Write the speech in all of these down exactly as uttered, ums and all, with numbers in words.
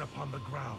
sinks upon the ground.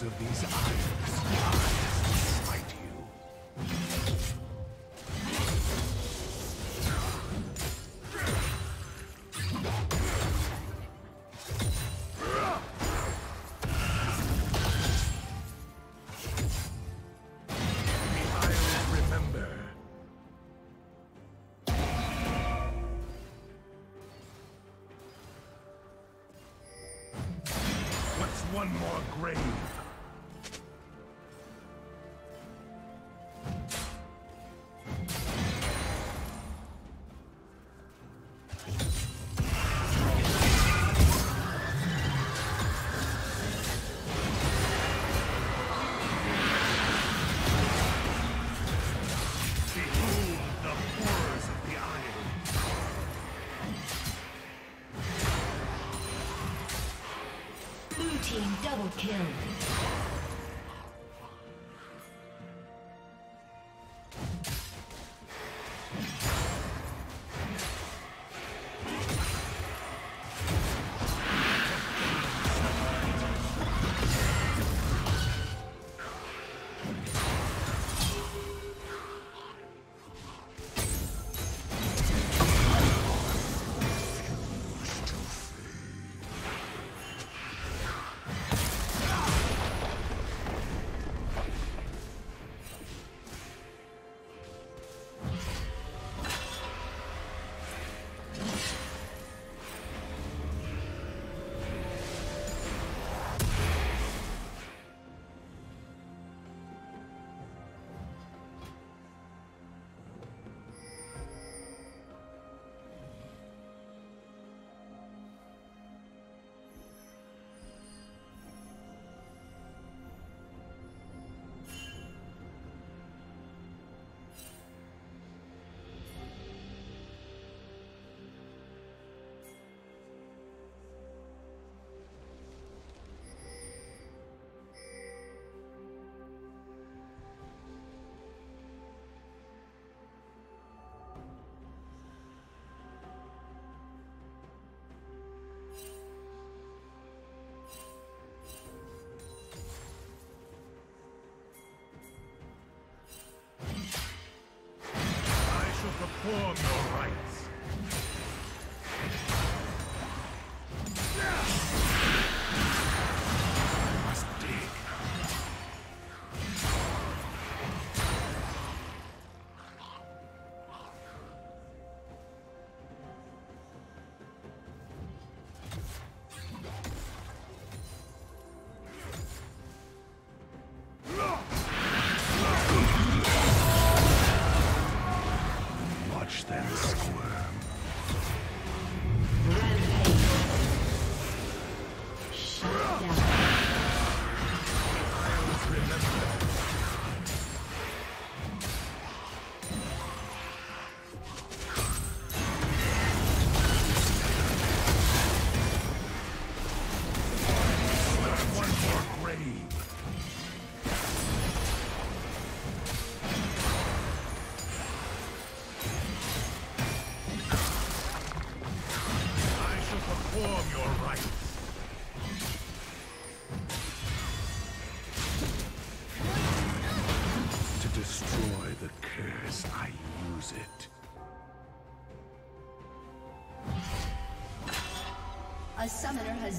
Of these eyes. One more grave. Double kill. perform your rites. A summoner has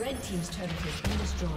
Red team's turret has been destroyed.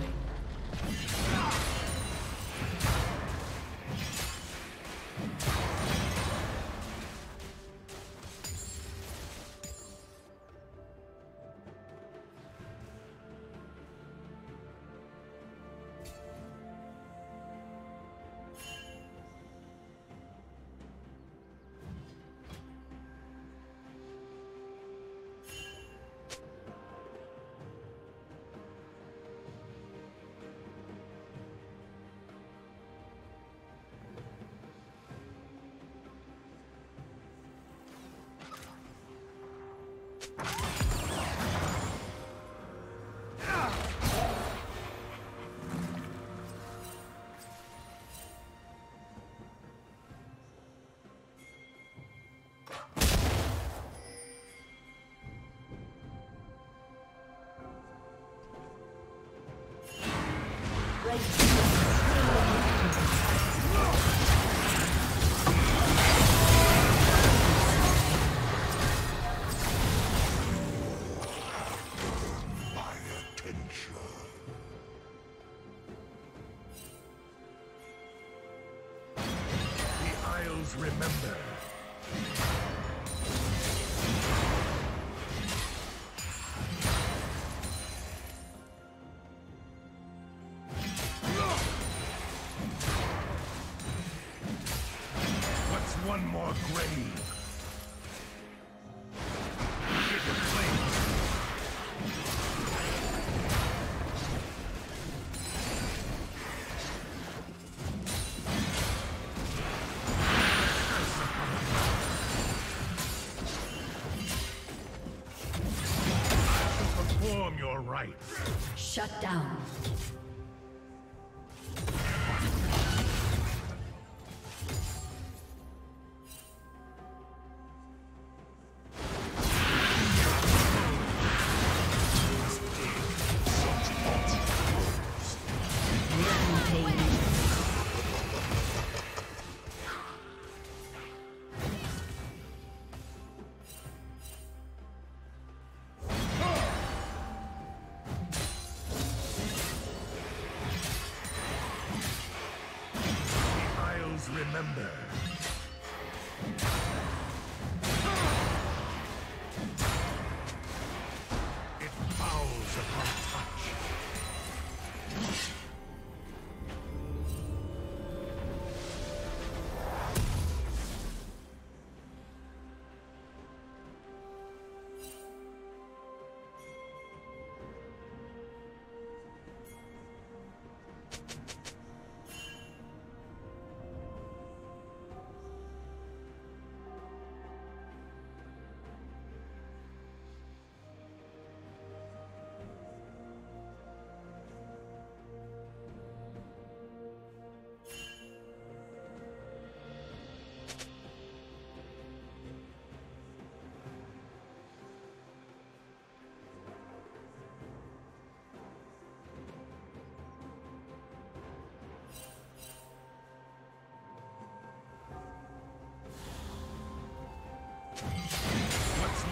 Remember. What's one more grave? Shut down. Remember. It bows upon touch.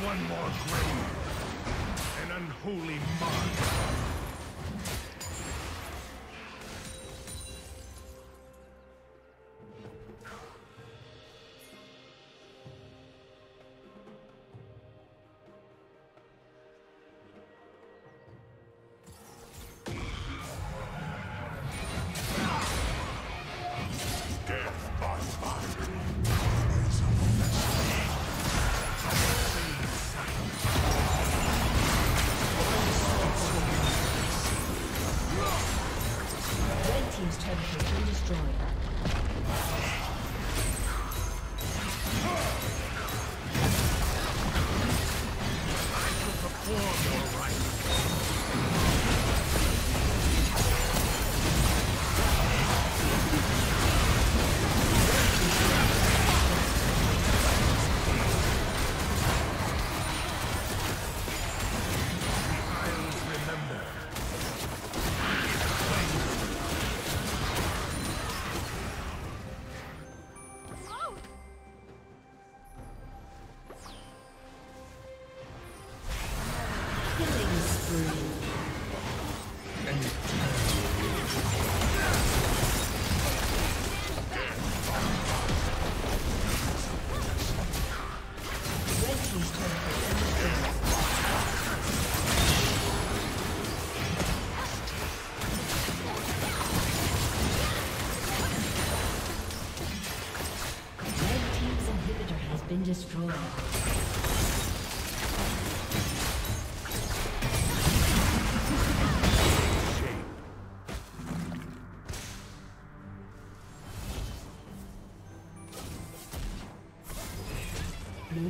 One more grave, an unholy mark. Destroyed. Blue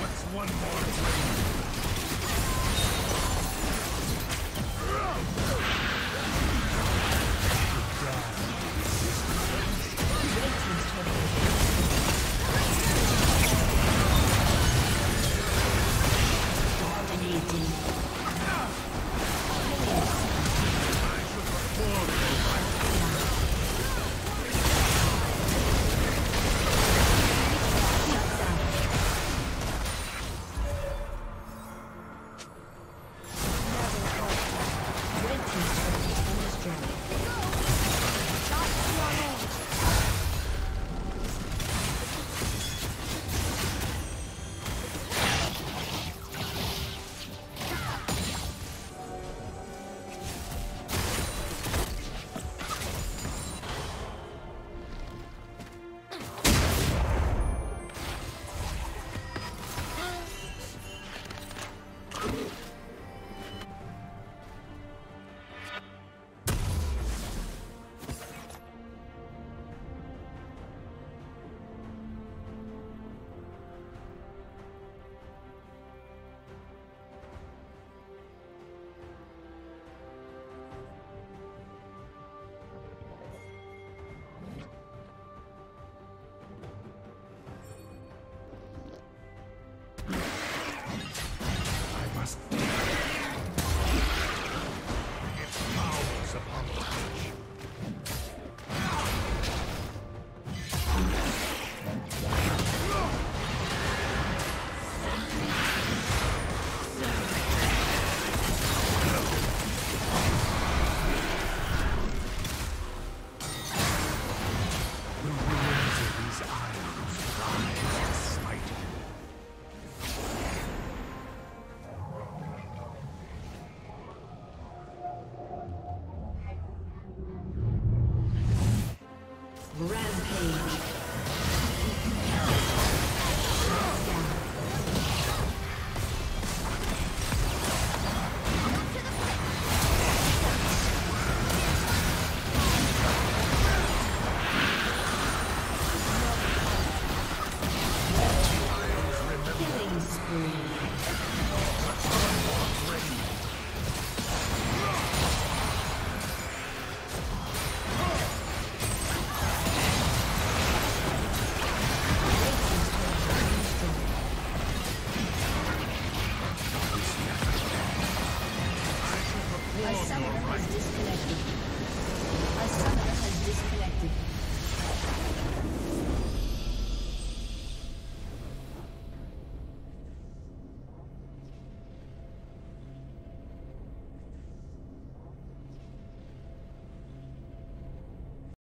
What's one more thing?